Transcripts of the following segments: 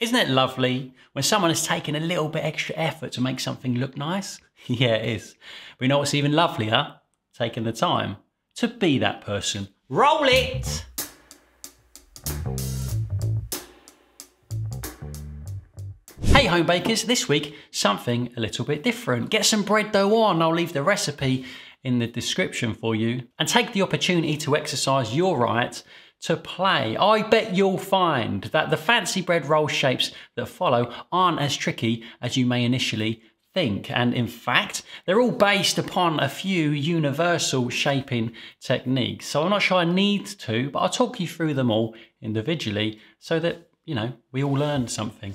Isn't it lovely when someone has taken a little bit extra effort to make something look nice? Yeah, it is. But you know what's even lovelier? Taking the time to be that person. Roll it! Hey home bakers, this week something a little bit different. Get some bread dough on, I'll leave the recipe in the description for you. And take the opportunity to exercise your right to play. I bet you'll find that the fancy bread roll shapes that follow aren't as tricky as you may initially think. And in fact, they're all based upon a few universal shaping techniques. So I'm not sure I need to, but I'll talk you through them all individually so that, you know, we all learn something.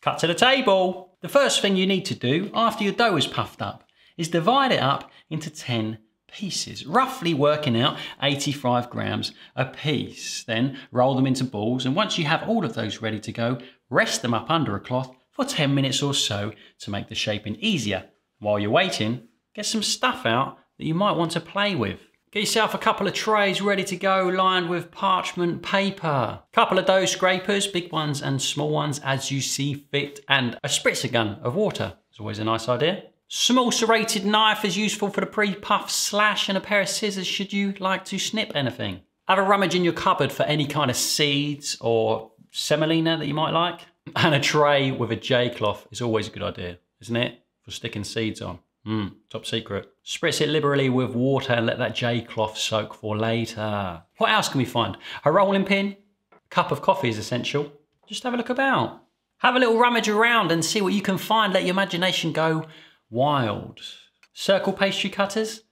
Cut to the table. The first thing you need to do after your dough is puffed up is divide it up into 10 pieces, roughly working out 85 grams a piece. Then roll them into balls, and once you have all of those ready to go, rest them up under a cloth for 10 minutes or so to make the shaping easier. While you're waiting, get some stuff out that you might want to play with. Get yourself a couple of trays ready to go, lined with parchment paper. Couple of dough scrapers, big ones and small ones as you see fit, and a spritzer gun of water. It's always a nice idea. Small serrated knife is useful for the pre-puff slash, and a pair of scissors should you like to snip anything. Have a rummage in your cupboard for any kind of seeds or semolina that you might like. And a tray with a J-cloth is always a good idea, isn't it? For sticking seeds on. Top secret. Spritz it liberally with water and let that J-cloth soak for later. What else can we find? A rolling pin, a cup of coffee is essential. Just have a look about. Have a little rummage around and see what you can find. Let your imagination go wild. Circle pastry cutters?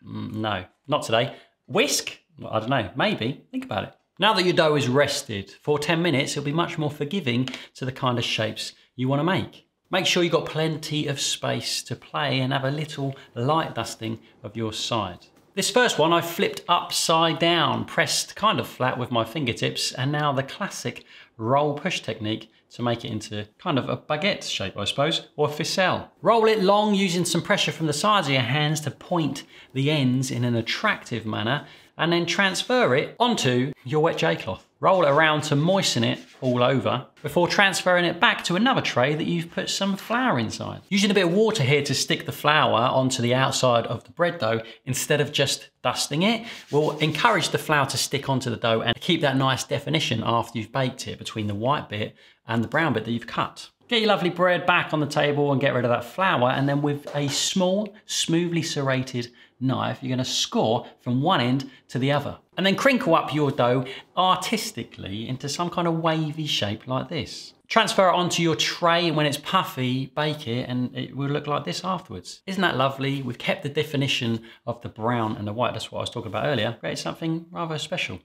No, not today. Whisk? Well, I don't know, maybe. Think about it. Now that your dough is rested for 10 minutes, it'll be much more forgiving to the kind of shapes you want to make. Make sure you've got plenty of space to play and have a little light dusting of your side. This first one I flipped upside down, pressed kind of flat with my fingertips, and now the classic roll push technique to make it into kind of a baguette shape, I suppose, or a ficelle. Roll it long using some pressure from the sides of your hands to point the ends in an attractive manner, and then transfer it onto your wet J-cloth. Roll it around to moisten it all over before transferring it back to another tray that you've put some flour inside. Using a bit of water here to stick the flour onto the outside of the bread dough instead of just dusting it will encourage the flour to stick onto the dough and keep that nice definition after you've baked it between the white bit and the brown bit that you've cut. Get your lovely bread back on the table and get rid of that flour, and then with a small, smoothly serrated knife, you're gonna score from one end to the other. And then crinkle up your dough artistically into some kind of wavy shape like this. Transfer it onto your tray, and when it's puffy, bake it, and it will look like this afterwards. Isn't that lovely? We've kept the definition of the brown and the white. That's what I was talking about earlier. Create something rather special.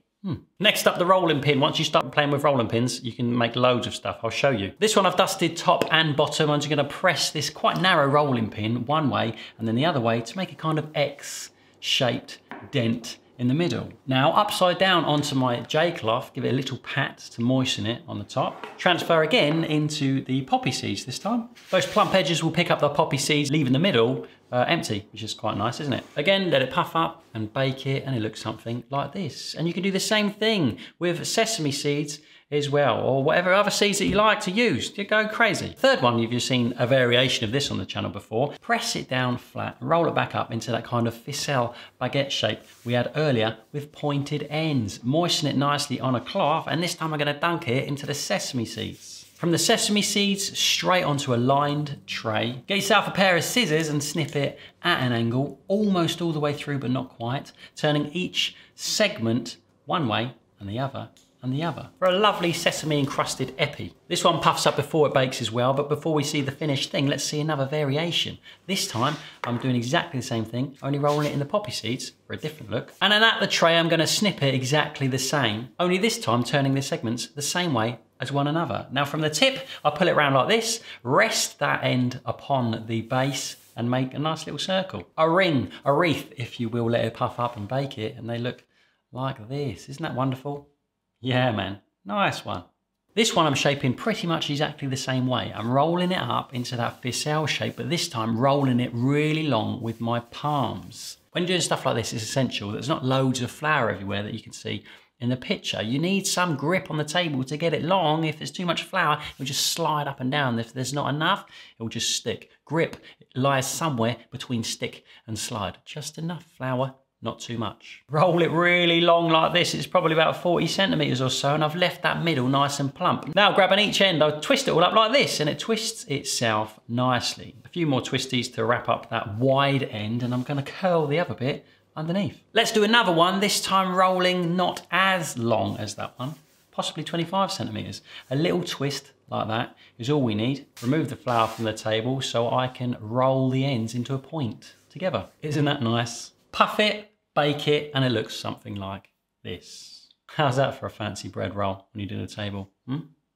Next up, the rolling pin. Once you start playing with rolling pins, you can make loads of stuff. I'll show you. This one I've dusted top and bottom. I'm just gonna press this quite narrow rolling pin one way and then the other way to make a kind of X-shaped dent in the middle. Now, upside down onto my J-cloth, give it a little pat to moisten it on the top. Transfer again into the poppy seeds this time. Those plump edges will pick up the poppy seeds, leaving the middle empty, which is quite nice, isn't it? Again, let it puff up and bake it, and it looks something like this. And you can do the same thing with sesame seeds as well, or whatever other seeds that you like to use. You go crazy. Third one, if you've seen a variation of this on the channel before, press it down flat, roll it back up into that kind of ficelle baguette shape we had earlier with pointed ends. Moisten it nicely on a cloth, and this time I'm gonna dunk it into the sesame seeds. From the sesame seeds straight onto a lined tray. Get yourself a pair of scissors and snip it at an angle, almost all the way through, but not quite, turning each segment one way and the other and the other for a lovely sesame encrusted epi. This one puffs up before it bakes as well, but before we see the finished thing, let's see another variation. This time, I'm doing exactly the same thing, only rolling it in the poppy seeds for a different look. And then at the tray, I'm gonna snip it exactly the same, only this time turning the segments the same way as one another. Now from the tip, I'll pull it around like this, rest that end upon the base, and make a nice little circle. A ring, a wreath, if you will, let it puff up and bake it, and they look like this. Isn't that wonderful? Yeah, man, nice one. This one I'm shaping pretty much exactly the same way. I'm rolling it up into that ficelle shape, but this time rolling it really long with my palms. When you're doing stuff like this, it's essential that there's not loads of flour everywhere that you can see in the picture. You need some grip on the table to get it long. If there's too much flour, it'll just slide up and down. If there's not enough, it'll just stick. Grip lies somewhere between stick and slide. Just enough flour, not too much. Roll it really long like this. It's probably about 40 centimeters or so, and I've left that middle nice and plump. Now grabbing each end, I'll twist it all up like this, and it twists itself nicely. A few more twisties to wrap up that wide end, and I'm gonna curl the other bit underneath. Let's do another one, this time rolling not as long as that one, possibly 25 centimeters. A little twist like that is all we need. Remove the flour from the table so I can roll the ends into a point together. Isn't that nice? Puff it, bake it, and it looks something like this. How's that for a fancy bread roll when you do the table?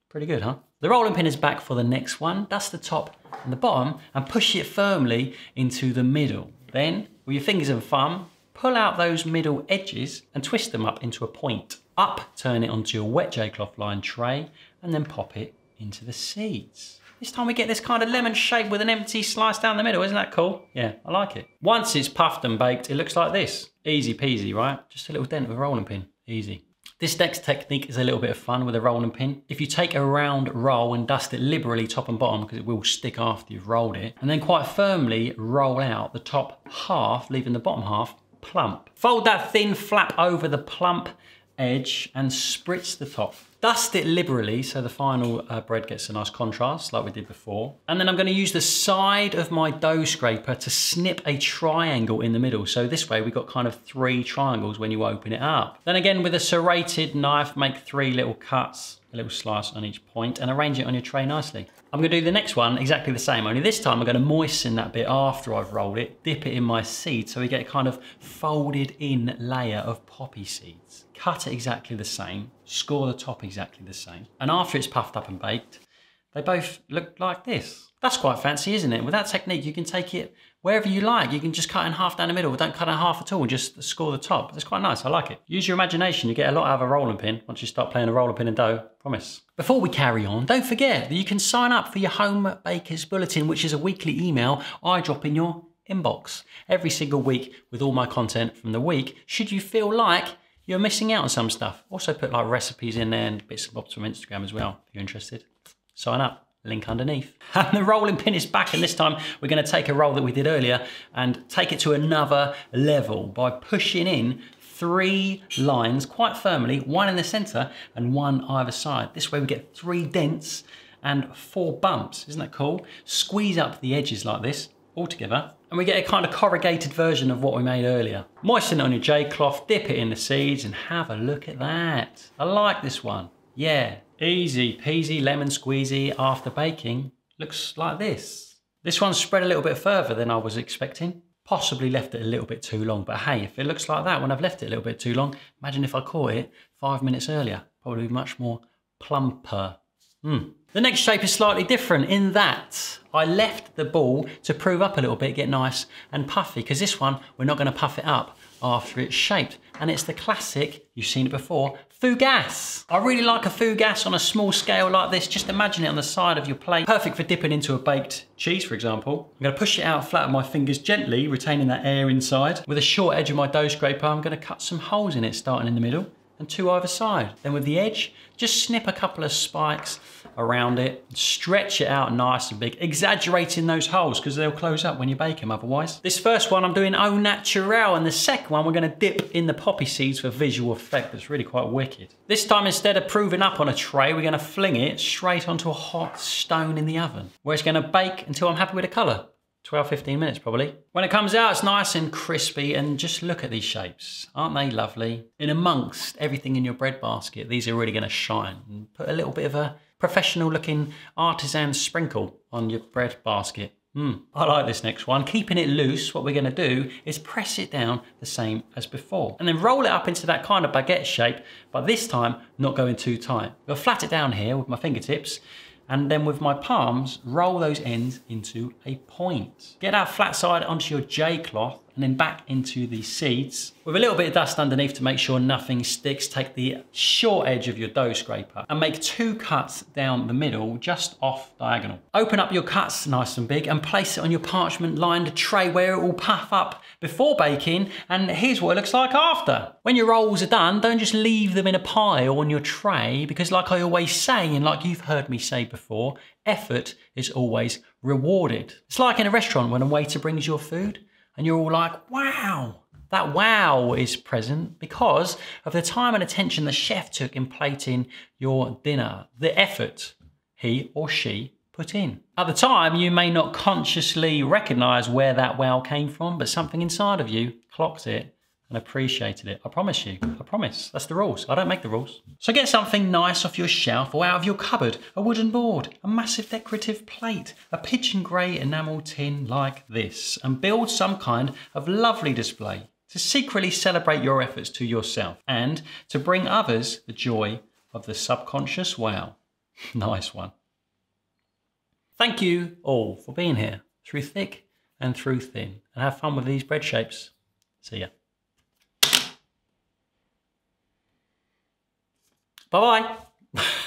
Pretty good, huh? The rolling pin is back for the next one. Dust the top and the bottom and push it firmly into the middle. Then, with your fingers and thumb, pull out those middle edges and twist them up into a point. Up, turn it onto your wet J-cloth lined tray and then pop it into the seeds. This time we get this kind of lemon shape with an empty slice down the middle. Isn't that cool? Yeah, I like it. Once it's puffed and baked, it looks like this. Easy peasy, right? Just a little dent with a rolling pin, easy. This next technique is a little bit of fun with a rolling pin. If you take a round roll and dust it liberally top and bottom, because it will stick after you've rolled it, and then quite firmly roll out the top half, leaving the bottom half plump. Fold that thin flap over the plump edge and spritz the top. Dust it liberally so the final bread gets a nice contrast like we did before. And then I'm going to use the side of my dough scraper to snip a triangle in the middle. So this way we've got kind of three triangles when you open it up. Then again with a serrated knife, make three little cuts, a little slice on each point, and arrange it on your tray nicely. I'm going to do the next one exactly the same, only this time I'm going to moisten that bit after I've rolled it, dip it in my seed so we get a kind of folded in layer of poppy seeds. Cut it exactly the same, score the top exactly the same, and after it's puffed up and baked, they both look like this. That's quite fancy, isn't it? With that technique you can take it wherever you like. You can just cut in half down the middle, don't cut in half at all, just score the top. That's quite nice, I like it. Use your imagination, you get a lot out of a rolling pin once you start playing a rolling pin and dough, promise. Before we carry on, don't forget that you can sign up for your Home Baker's Bulletin, which is a weekly email I drop in your inbox every single week with all my content from the week, should you feel like you're missing out on some stuff. Also put like recipes in there and bits and bobs from Instagram as well, if you're interested. Sign up. Link underneath. And the rolling pin is back, and this time we're going to take a roll that we did earlier and take it to another level by pushing in three lines quite firmly, one in the center and one either side. This way we get three dents and four bumps. Isn't that cool? Squeeze up the edges like this all together, and we get a kind of corrugated version of what we made earlier. Moisten it on your J-cloth, dip it in the seeds, and have a look at that. I like this one. Yeah. Easy peasy lemon squeezy after baking. Looks like this. This one spread a little bit further than I was expecting. Possibly left it a little bit too long, but hey, if it looks like that when I've left it a little bit too long, imagine if I caught it 5 minutes earlier. Probably much more plumper. The next shape is slightly different in that I left the ball to prove up a little bit, get nice and puffy, because this one we're not going to puff it up after it's shaped. And it's the classic, you've seen it before, fougasse. I really like a fougasse on a small scale like this. Just imagine it on the side of your plate. Perfect for dipping into a baked cheese, for example. I'm gonna push it out flat with my fingers gently, retaining that air inside. With a short edge of my dough scraper, I'm gonna cut some holes in it, starting in the middle and two either side. Then with the edge, just snip a couple of spikes around it, stretch it out nice and big, exaggerating those holes because they'll close up when you bake them otherwise. This first one I'm doing au naturel, and the second one we're gonna dip in the poppy seeds for visual effect. That's really quite wicked. This time, instead of proving up on a tray, we're gonna fling it straight onto a hot stone in the oven, where it's gonna bake until I'm happy with the color. 12, 15 minutes probably. When it comes out, it's nice and crispy, and just look at these shapes. Aren't they lovely? In amongst everything in your bread basket, these are really gonna shine and put a little bit of a professional looking artisan sprinkle on your bread basket. I like this next one. Keeping it loose, what we're gonna do is press it down the same as before and then roll it up into that kind of baguette shape, but this time not going too tight. I'll flat it down here with my fingertips, and then with my palms, roll those ends into a point. Get that flat side onto your J-cloth and then back into the seeds. With a little bit of dust underneath to make sure nothing sticks, take the short edge of your dough scraper and make two cuts down the middle, just off diagonal. Open up your cuts nice and big and place it on your parchment lined tray where it will puff up before baking, and here's what it looks like after. When your rolls are done, don't just leave them in a pile on your tray, because like I always say, and like you've heard me say before, effort is always rewarded. It's like in a restaurant when a waiter brings your food and you're all like, wow. That wow is present because of the time and attention the chef took in plating your dinner, the effort he or she put in. At the time, you may not consciously recognize where that wow came from, but something inside of you clocked it and appreciated it. I promise you, I promise. That's the rules. I don't make the rules. So get something nice off your shelf or out of your cupboard, a wooden board, a massive decorative plate, a pigeon grey enamel tin like this, and build some kind of lovely display to secretly celebrate your efforts to yourself and to bring others the joy of the subconscious wow. Nice one. Thank you all for being here through thick and through thin, and have fun with these bread shapes. See ya. Bye-bye.